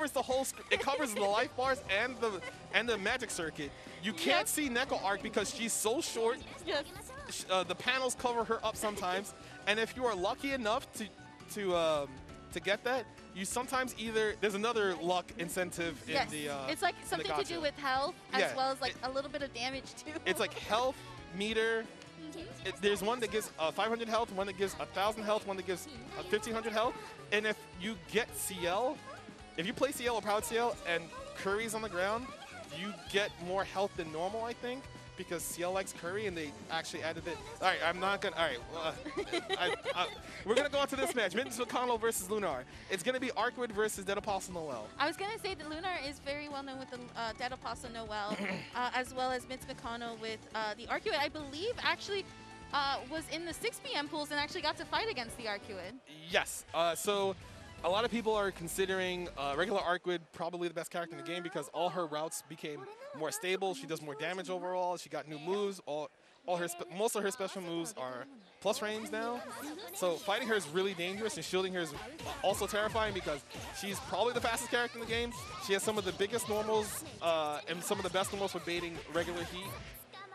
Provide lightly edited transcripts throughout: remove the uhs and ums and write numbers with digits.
covers the whole screen. It covers the life bars and the magic circuit. You can't see Neko Arc because she's so short. Yes. The panels cover her up sometimes, and if you are lucky enough to get that, you sometimes either there's another luck incentive in the. It's like something to do with health as well as like a little bit of damage too. It's like health meter. There's one that gives 500 health, one that gives 1,000 health, one that gives 1,500 health, and if you get CL, if you play CL or Proud CL and Curry's on the ground, you get more health than normal, I think, because CL likes Curry and they actually added it. All right, I'm not gonna. All right, we're gonna go on to this match: Mitts McConnell versus Lunar. It's gonna be Arcueid versus Dead Apostle Noel. I was gonna say that Lunar is very well known with the Dead Apostle Noel, as well as Mitts McConnell with the Arcueid. I believe actually was in the 6 p.m. pools and actually got to fight against the Arcueid. Yes. So. A lot of people are considering regular Arcueid probably the best character in the game because all her routes became more stable. She does more damage overall. She got new moves. All her most of her special moves are plus range now. So fighting her is really dangerous, and shielding her is also terrifying because she's probably the fastest character in the game. She has some of the biggest normals and some of the best normals for baiting regular heat.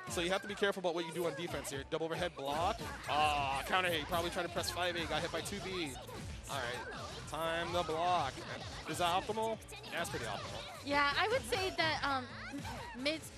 So you have to be careful about what you do on defense here. Double overhead block. Ah, counter hit. Probably trying to press 5A. Got hit by 2B. All right, time to block. Is that optimal? That's pretty optimal. Yeah, I would say that Mitts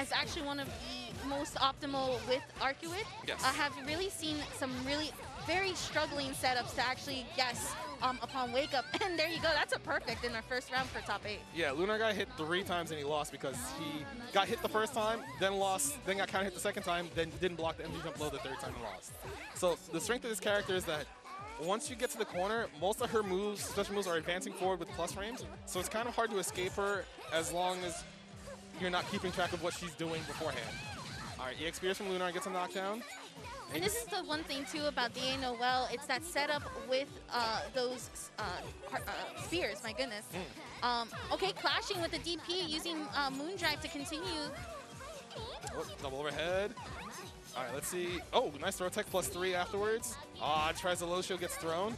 is actually one of the most optimal with Arcueid. Yes. I have really seen some really very struggling setups to actually guess upon wake up. And there you go, that's a perfect in our first round for top 8. Yeah, Lunar got hit 3 times and he lost because he got hit the first time, then lost, then got counter hit the second time, then didn't block the energy jump blow the third time and lost. So the strength of this character is that once you get to the corner, most of her moves, special moves, are advancing forward with plus frames, so it's kind of hard to escape her as long as you're not keeping track of what she's doing beforehand. All right, EXP from Lunar gets a knockdown. And this is the one thing, too, about DA Noel. It's that setup with those spears, my goodness. Okay, clashing with the DP, using Moon Drive to continue. Oh, double overhead. All right, let's see. Oh, nice throw tech, +3 afterwards. Ah, tries a low shield, gets thrown.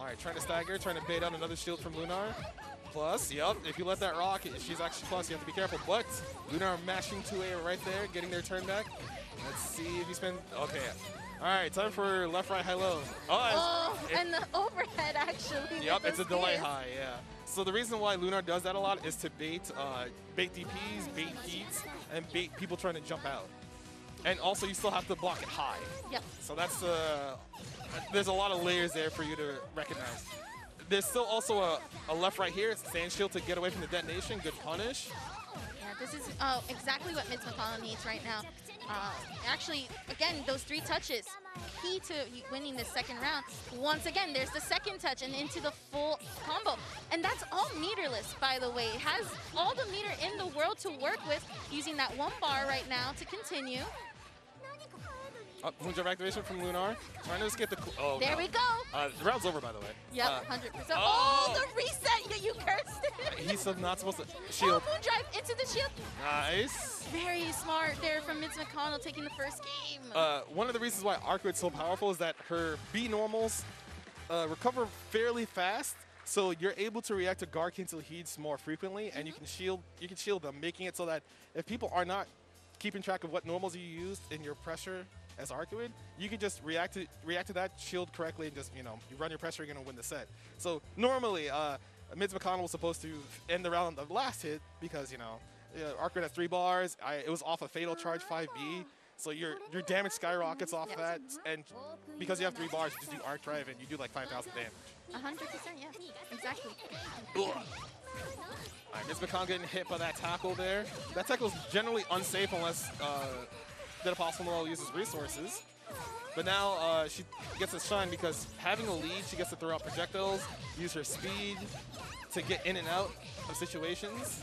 All right, trying to stagger, trying to bait out another shield from Lunar. Plus, yep, if you let that rock, she's actually plus, you have to be careful. But Lunar mashing 2A right there, getting their turn back. Let's see if you spend, okay. All right, time for left, right, high, low. And the overhead, actually. Yep, it's a delay high, yeah. So the reason why Lunar does that a lot is to bait DPs, bait heats, and bait people trying to jump out. And also, you still have to block it high. Yep. So that's there's a lot of layers there for you to recognize. There's still also a left right here. It's a sand shield to get away from the detonation. Good punish. Yeah, this is exactly what Mitts McConnell needs right now. Actually, again, those 3 touches, key to winning this second round. Once again, there's the second touch and into the full combo. And that's all meterless, by the way. It has all the meter in the world to work with, using that 1 bar right now to continue. Moon Drive activation from Lunar. Trying to escape the. Oh, there we go. The round's over, by the way. Yeah, 100%. Oh, the reset! You cursed it. He's not supposed to shield. Oh, Moon Drive into the shield. Nice. Very smart there from Mitts McConnell, taking the first game. One of the reasons why Arcueid's so powerful is that her B normals recover fairly fast, so you're able to react to guard cancel heeds more frequently, and you can shield them, making it so that if people are not keeping track of what normals you used in your pressure. As Arcueid, you can just react to that shield correctly and just, you know, you run your pressure, you're gonna win the set. So normally, Mitts McConnell was supposed to end the round on the last hit because, you know, Arcueid had 3 bars. It was off a Fatal Charge 5B, so your damage skyrockets off that, and because you have 3 bars, you just do Arc Drive and you do like 5,000 damage. 100%, yeah, exactly. All right, Mitts McConnell getting hit by that tackle there. That tackle's generally unsafe unless. Dead Apostle Noel uses resources, but now she gets a shine because having a lead, she gets to throw out projectiles, use her speed to get in and out of situations.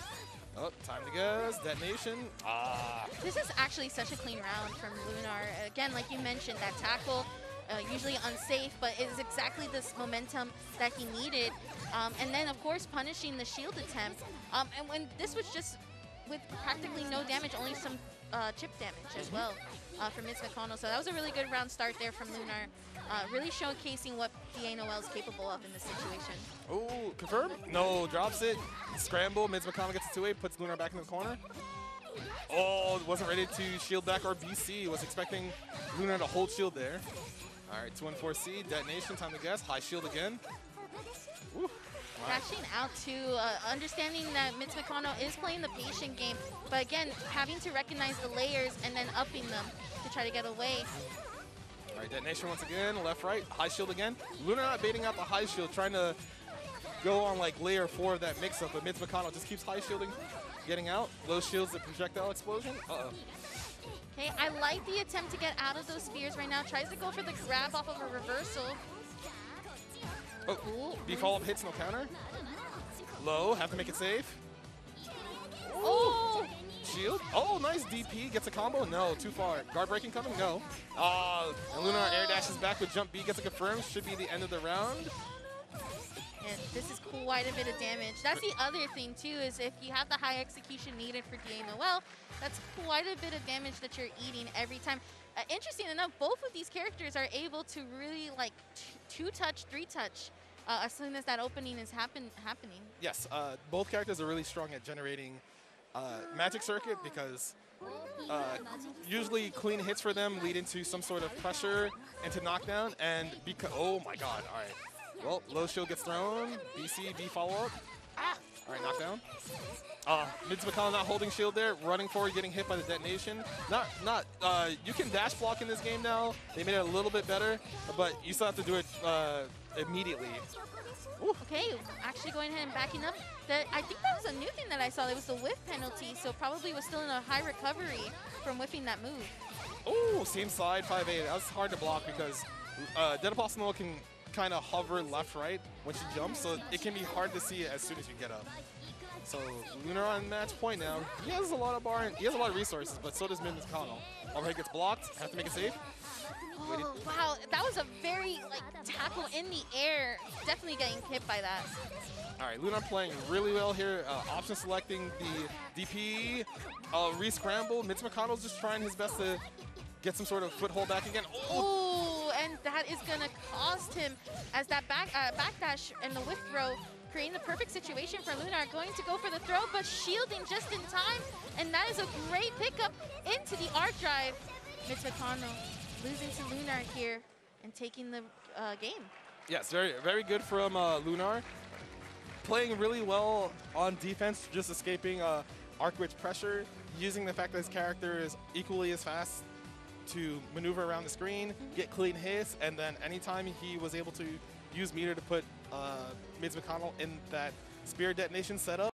Oh, time to guess, detonation. Ah. This is actually such a clean round from Lunar. Again, like you mentioned, that tackle, usually unsafe, but it is exactly this momentum that he needed. And then, of course, punishing the shield attempt. And when this was just with practically no damage, only some chip damage as well from Mitts McConnell. So that was a really good round start there from Lunar, really showcasing what DA Noel's capable of in this situation. Ooh, confirm? No, drops it. Scramble, Mitts McConnell gets a 2-8, puts Lunar back in the corner. Oh, wasn't ready to shield back or BC. Was expecting Lunar to hold shield there. All right, 214C, detonation, time to guess. High shield again. Woo. Crashing out to understanding that Mitts McConnell is playing the patient game, but again, having to recognize the layers and then upping them to try to get away. All right, detonation once again, left, right, high shield again. Lunar not baiting out the high shield, trying to go on like layer 4 of that mix-up, but Mitts McConnell just keeps high shielding, getting out. Low shields, the projectile explosion. Uh-oh. Okay, I like the attempt to get out of those spears right now. Tries to go for the grab off of a reversal. Oh, B follow-up hits, no counter. Low, have to make it safe. Oh! Shield. Oh, nice DP. Gets a combo. No, too far. Guard breaking coming? No. And Lunar air dashes back with jump B. Gets a confirm. Should be the end of the round. And this is quite a bit of damage. That's the other thing, too, is if you have the high execution needed for DA Noel, that's quite a bit of damage that you're eating every time. Interesting enough, both of these characters are able to really, like, two-touch, three-touch as soon as that opening is happening. Yes, both characters are really strong at generating magic circuit because usually clean hits for them lead into some sort of pressure into knockdown. And because, oh, my God, all right. Well, low shield gets thrown. BC, B follow-up. Ah. All right, knockdown. Mitts McConnell not holding shield there. Running forward, getting hit by the detonation. You can dash block in this game now. They made it a little bit better, but you still have to do it immediately. Ooh. Okay, actually going ahead and backing up. I think that was a new thing that I saw. It was the whiff penalty, so probably was still in a high recovery from whiffing that move. Oh, same side, 5-8. That was hard to block because Dead Apostle Noel can kind of hover left, right when she jumps, so it can be hard to see it as soon as you get up. So Lunar on match point now. He has a lot of bar and he has a lot of resources, but so does Mitts McConnell. Overhead gets blocked. Have to make it safe. Oh, wow, that was a very like tackle in the air. Definitely getting hit by that. All right, Lunar playing really well here. Option selecting the DP. Re-scramble. Mitts McConnell's just trying his best to get some sort of foothold back again. Oh. And that is going to cost him as that backdash and the whiff throw creating the perfect situation for Lunar. Going to go for the throw, but shielding just in time. And that is a great pickup into the arc drive. Mitts McConnell losing to Lunar here and taking the game. Yes, very, very good from Lunar. Playing really well on defense, just escaping Arcueid's pressure, using the fact that his character is equally as fast to maneuver around the screen, get clean hits, and then anytime he was able to use meter to put Mitts McConnell in that spear detonation setup.